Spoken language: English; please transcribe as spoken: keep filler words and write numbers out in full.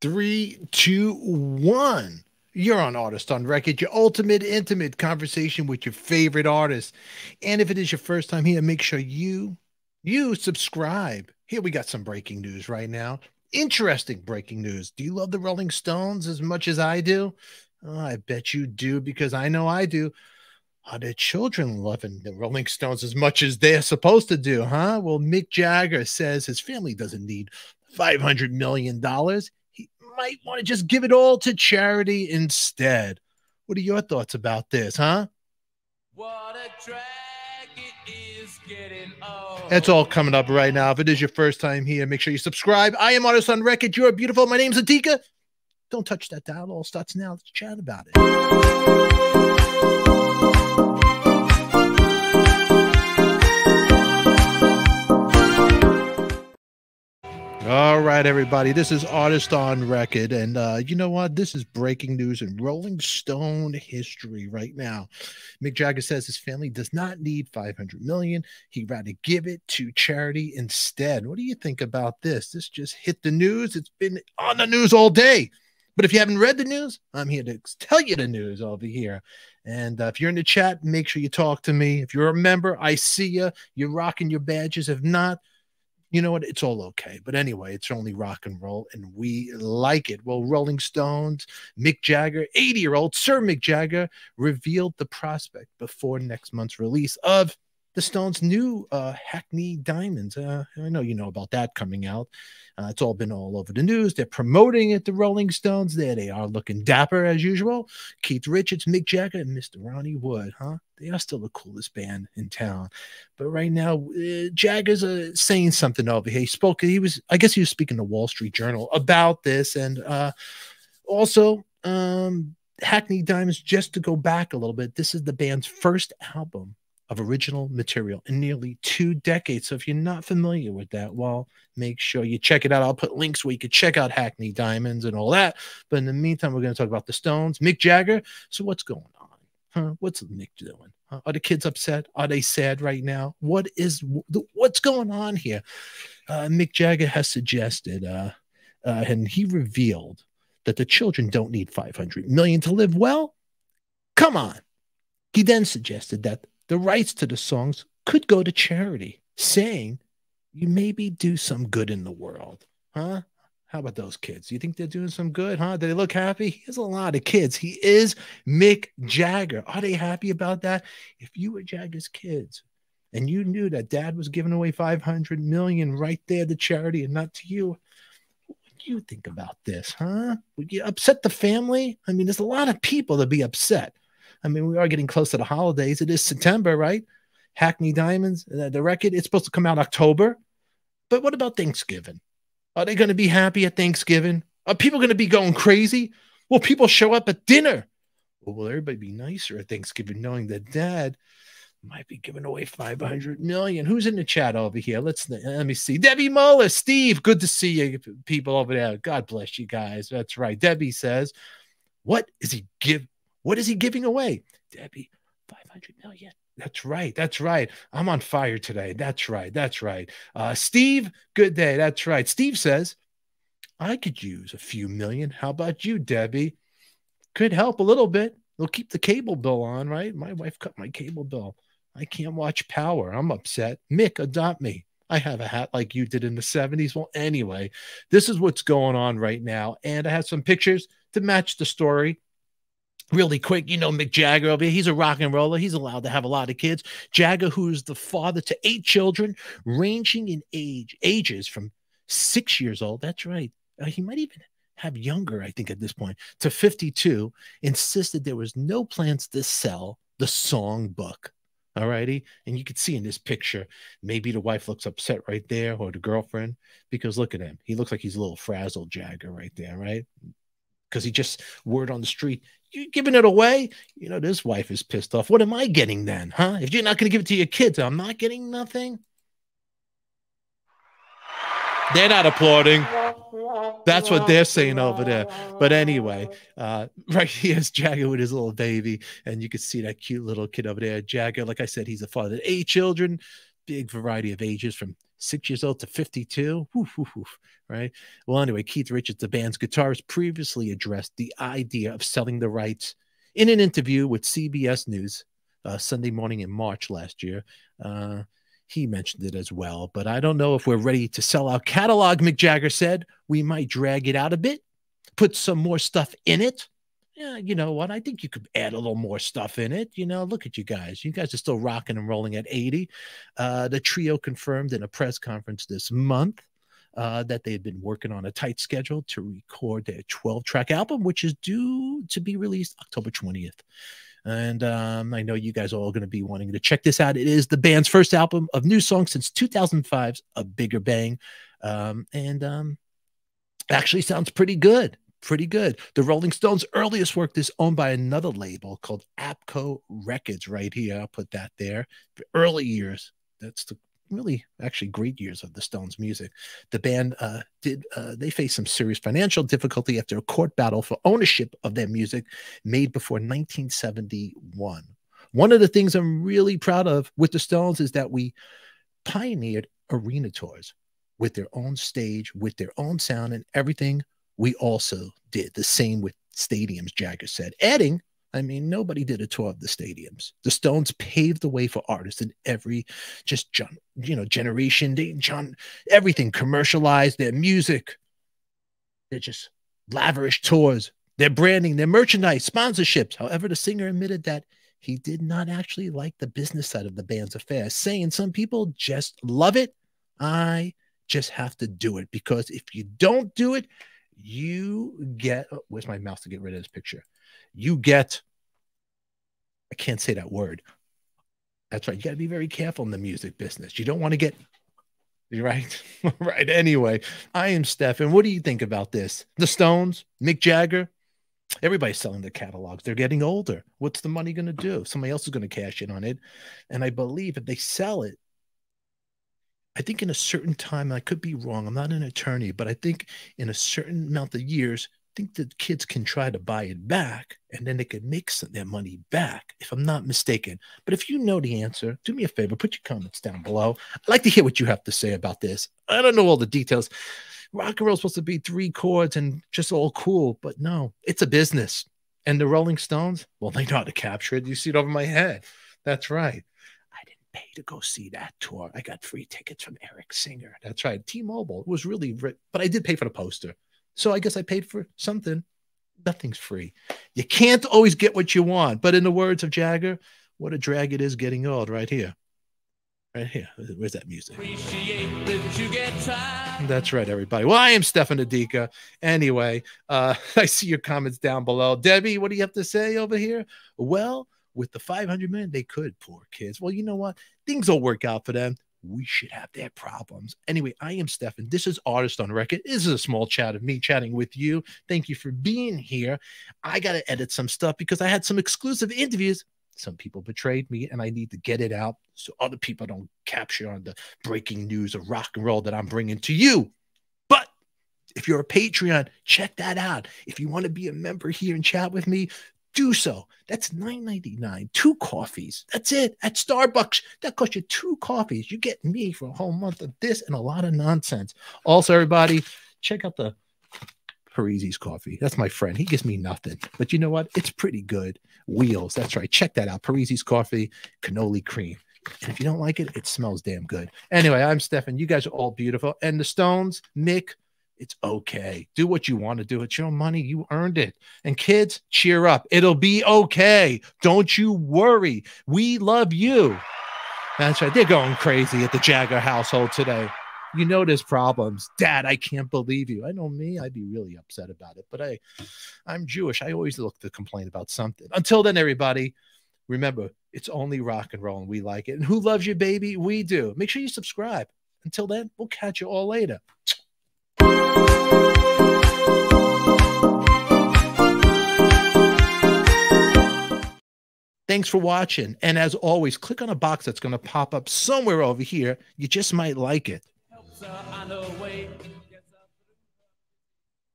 Three, two, one. You're on Artist on Record, your ultimate intimate conversation with your favorite artist. And if it is your first time here, make sure you, you subscribe. Here we got some breaking news right now. Interesting breaking news. Do you love the Rolling Stones as much as I do? Oh, I bet you do, because I know I do. Are their children loving the Rolling Stones as much as they're supposed to do, huh? Well, Mick Jagger says his family doesn't need five hundred million dollars. He might want to just give it all to charity instead. What are your thoughts about this, huh? What a drag it is getting old. That's all coming up right now. If it is your first time here, make sure you subscribe. I am Artist on Record. You're beautiful. My name's Adika. Don't touch that dial. It all starts now. Let's chat about it. All right, everybody, this is Artist on Record, and uh, you know what? This is breaking news in Rolling Stone history right now. Mick Jagger says his family does not need five hundred million dollars. He'd rather give it to charity instead. What do you think about this? This just hit the news. It's been on the news all day. But if you haven't read the news, I'm here to tell you the news over here. And uh, if you're in the chat, make sure you talk to me. If you're a member, I see you. You're rocking your badges. If not, you know what? It's all okay. But anyway, it's only rock and roll, and we like it. Well, Rolling Stones, Mick Jagger, eighty-year-old Sir Mick Jagger revealed the prospect before next month's release of the Stones' new uh, Hackney Diamonds. Uh, I know you know about that coming out. Uh, it's all been all over the news. They're promoting it, the Rolling Stones. There they are, looking dapper as usual. Keith Richards, Mick Jagger, and Mister Ronnie Wood, huh? They are still the coolest band in town. But right now, uh, Jagger's uh, saying something over here. He spoke, he was, I guess he was speaking to Wall Street Journal about this. And uh, also, um, Hackney Diamonds, just to go back a little bit, this is the band's first album of original material in nearly two decades. So if you're not familiar with that, well, make sure you check it out. I'll put links where you can check out Hackney Diamonds and all that. But in the meantime, we're going to talk about the Stones, Mick Jagger. So what's going on? Huh? What's Mick doing? Huh? Are the kids upset? Are they sad right now? What is what's going on here? Uh, Mick Jagger has suggested uh, uh, and he revealed that the children don't need five hundred million dollars to live well. Come on. He then suggested that the rights to the songs could go to charity, saying you maybe do some good in the world. Huh? How about those kids? You think they're doing some good, huh? Do they look happy? He has a lot of kids. He is Mick Jagger. Are they happy about that? If you were Jagger's kids and you knew that dad was giving away five hundred million dollars right there to charity and not to you, what do you think about this, huh? Would you upset the family? I mean, there's a lot of people that be upset. I mean, we are getting close to the holidays. It is September, right? Hackney Diamonds, the record, it's supposed to come out October. But what about Thanksgiving? Are they going to be happy at Thanksgiving? Are people going to be going crazy? Will people show up at dinner? Or will everybody be nicer at Thanksgiving knowing that dad might be giving away five hundred million dollars? Who's in the chat over here? Let's Let me see. Debbie Muller, Steve, good to see you people over there. God bless you guys. That's right. Debbie says, what is he giving? What is he giving away? Debbie, five hundred million dollars. That's right. That's right. I'm on fire today. That's right. That's right. Uh, Steve, good day. That's right. Steve says, I could use a few million. How about you, Debbie? Could help a little bit. They'll keep the cable bill on, right? My wife cut my cable bill. I can't watch Power. I'm upset. Mick, adopt me. I have a hat like you did in the seventies. Well, anyway, this is what's going on right now. And I have some pictures to match the story. Really quick, you know, Mick Jagger over here, he's a rock and roller. He's allowed to have a lot of kids. Jagger, who's the father to eight children, ranging in age, ages from six years old. That's right. Uh, he might even have younger, I think, at this point, to fifty-two, insisted there was no plans to sell the songbook. All righty. And you can see in this picture, maybe the wife looks upset right there, or the girlfriend, because look at him. He looks like he's a little frazzled Jagger right there, right? Because he just, word on the street, you're giving it away? You know, this wife is pissed off. What am I getting then, huh? If you're not going to give it to your kids, I'm not getting nothing. They're not applauding. That's what they're saying over there. But anyway, uh, right here's Jagger with his little baby. And you can see that cute little kid over there. Jagger, like I said, he's a father of eight children, big variety of ages from six years old to fifty-two, woof, woof, woof, right? Well, anyway, Keith Richards, the band's guitarist, previously addressed the idea of selling the rights in an interview with C B S News uh, Sunday morning in March last year. Uh, he mentioned it as well, but I don't know if we're ready to sell our catalog, Mick Jagger said. We might drag it out a bit, put some more stuff in it. Yeah, you know what? I think you could add a little more stuff in it. You know, look at you guys. You guys are still rocking and rolling at eighty. Uh, the trio confirmed in a press conference this month uh, that they had been working on a tight schedule to record their twelve-track album, which is due to be released October twentieth. And um, I know you guys are all going to be wanting to check this out. It is the band's first album of new songs since two thousand five's A Bigger Bang. Um, and um, actually sounds pretty good. Pretty good. The Rolling Stones' earliest work is owned by another label called Apco Records right here. I'll put that there. The early years. That's the really actually great years of the Stones' music. The band uh, did, uh, they faced some serious financial difficulty after a court battle for ownership of their music made before nineteen seventy-one. One of the things I'm really proud of with the Stones is that we pioneered arena tours with their own stage, with their own sound and everything. We also did the same with stadiums, Jagger said. Adding, I mean, nobody did a tour of the stadiums. The Stones paved the way for artists in every just John, you know, generation. They John, everything commercialized their music. They're just lavish tours, their branding, their merchandise, sponsorships. However, the singer admitted that he did not actually like the business side of the band's affair, saying some people just love it. I just have to do it, because if you don't do it, you get, oh, where's my mouse to get rid of this picture? You get, I can't say that word. That's right. You got to be very careful in the music business. You don't want to get, you're right. Right. Anyway, I am Stefan. What do you think about this? The Stones, Mick Jagger, everybody's selling their catalogs. They're getting older. What's the money going to do? Somebody else is going to cash in on it. And I believe if they sell it, I think in a certain time, and I could be wrong, I'm not an attorney, but I think in a certain amount of years, I think the kids can try to buy it back, and then they could make some, their money back, if I'm not mistaken. But if you know the answer, do me a favor, put your comments down below. I'd like to hear what you have to say about this. I don't know all the details. Rock and roll is supposed to be three chords and just all cool, but no, it's a business. And the Rolling Stones, well, they know how to capture it. You see it over my head. That's right. Pay to go see that tour. I got free tickets from Eric Singer. That's right. T-Mobile. It was really rich, but I did pay for the poster. So I guess I paid for something. Nothing's free. You can't always get what you want. But in the words of Jagger, what a drag it is getting old right here. Right here. Where's that music? Appreciate that you get time. That's right, everybody. Well, I am Stefan Adika. Anyway, uh, I see your comments down below. Debbie, what do you have to say over here? Well, with the five hundred million, they could, poor kids. Well, you know what? Things will work out for them. We should have their problems. Anyway, I am Stefan. This is Artist on Record. This is a small chat of me chatting with you. Thank you for being here. I got to edit some stuff because I had some exclusive interviews. Some people betrayed me, and I need to get it out so other people don't capture on the breaking news of rock and roll that I'm bringing to you. But if you're a Patreon, check that out. If you want to be a member here and chat with me, do so. That's nine ninety-nine, two coffees. That's it. At Starbucks, that costs you two coffees. You get me for a whole month of this and a lot of nonsense. Also, everybody, check out the Parisi's Coffee. That's my friend. He gives me nothing. But you know what? It's pretty good. Wheels. That's right. Check that out. Parisi's Coffee, cannoli cream. And if you don't like it, it smells damn good. Anyway, I'm Stefan. You guys are all beautiful. And the Stones, Mick, it's okay. Do what you want to do. It's your money. You earned it. And kids, cheer up. It'll be okay. Don't you worry. We love you. That's right. They're going crazy at the Jagger household today. You know there's problems. Dad, I can't believe you. I know me. I'd be really upset about it. But I, I'm Jewish. I always look to complain about something. Until then, everybody, remember, it's only rock and roll, and we like it. And who loves you, baby? We do. Make sure you subscribe. Until then, we'll catch you all later. Thanks for watching. And as always, click on a box that's going to pop up somewhere over here. You just might like it.